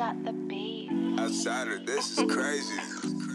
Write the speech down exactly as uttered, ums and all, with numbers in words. got the beat. Outsider, this is crazy.